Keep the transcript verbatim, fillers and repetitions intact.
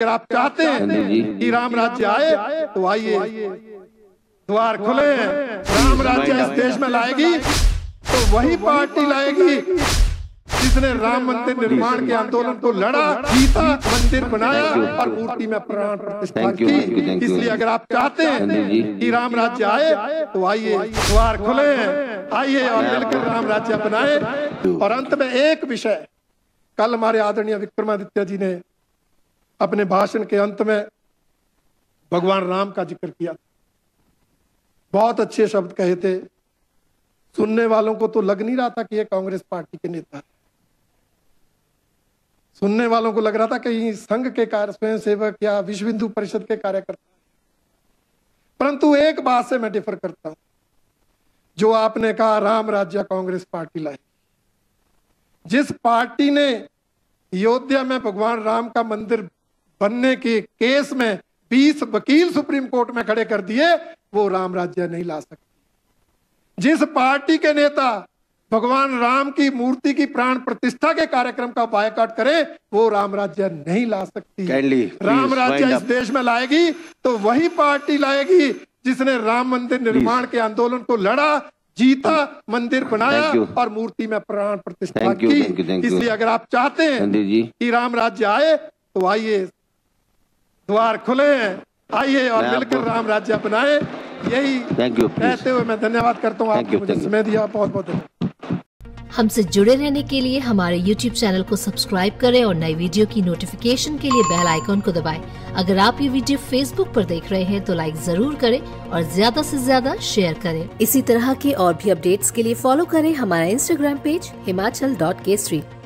अगर आप चाहते हैं कि राम राज्य आए तो आइए, द्वार खुले हैं। राम राज्य इस देश में लाएगी तो वही पार्टी लाएगी जिसने राम मंदिर निर्माण के आंदोलन को लड़ा, जीता, मंदिर बनाया और मूर्ति में प्राण प्रतिष्ठा की। इसलिए अगर आप चाहते हैं कि राम राज्य आए तो आइए, द्वार खुले हैं, आइए और मिलकर राम राज्य अपनाएं। और अंत में एक विषय, कल हमारे आदरणीय विक्रमादित्य जी ने अपने भाषण के अंत में भगवान राम का जिक्र किया, बहुत अच्छे शब्द कहे थे। सुनने वालों को तो लग नहीं रहा था कि ये कांग्रेस पार्टी के नेता है, सुनने वालों को लग रहा था कहीं संघ के कार्य स्वयं सेवक या विश्व हिंदू परिषद के कार्यकर्ता। परंतु एक बात से मैं डिफर करता हूं, जो आपने कहा राम राज्य कांग्रेस पार्टी लाई, जिस पार्टी ने अयोध्या में भगवान राम का मंदिर बनने के केस में बीस वकील सुप्रीम कोर्ट में खड़े कर दिए, वो राम राज्य नहीं ला सकती। जिस पार्टी के नेता भगवान राम की मूर्ति की प्राण प्रतिष्ठा के कार्यक्रम का बायकॉट करे, वो राम राज्य नहीं ला सकती। राम राज्य इस देश में लाएगी तो वही पार्टी लाएगी जिसने राम मंदिर निर्माण के आंदोलन को लड़ा, जीता, मंदिर बनाया और मूर्ति में प्राण प्रतिष्ठा की। इसलिए अगर आप चाहते हैं कि राम राज्य आए तो आइए, द्वार खुले हैं, आइए और मिलकर राम राज्य अपनाएं। यही कहते हुए मैं धन्यवाद करता हूँ आपको, मुझे समय दिया, बहुत बहुत धन्यवाद। हमसे जुड़े रहने के लिए हमारे YouTube चैनल को सब्सक्राइब करें और नई वीडियो की नोटिफिकेशन के लिए बेल आइकॉन को दबाएं। अगर आप ये वीडियो Facebook पर देख रहे हैं तो लाइक जरूर करें और ज्यादा से ज्यादा शेयर करें। इसी तरह के और भी अपडेट्स के लिए फॉलो करें हमारा Instagram page Himachal dot K street.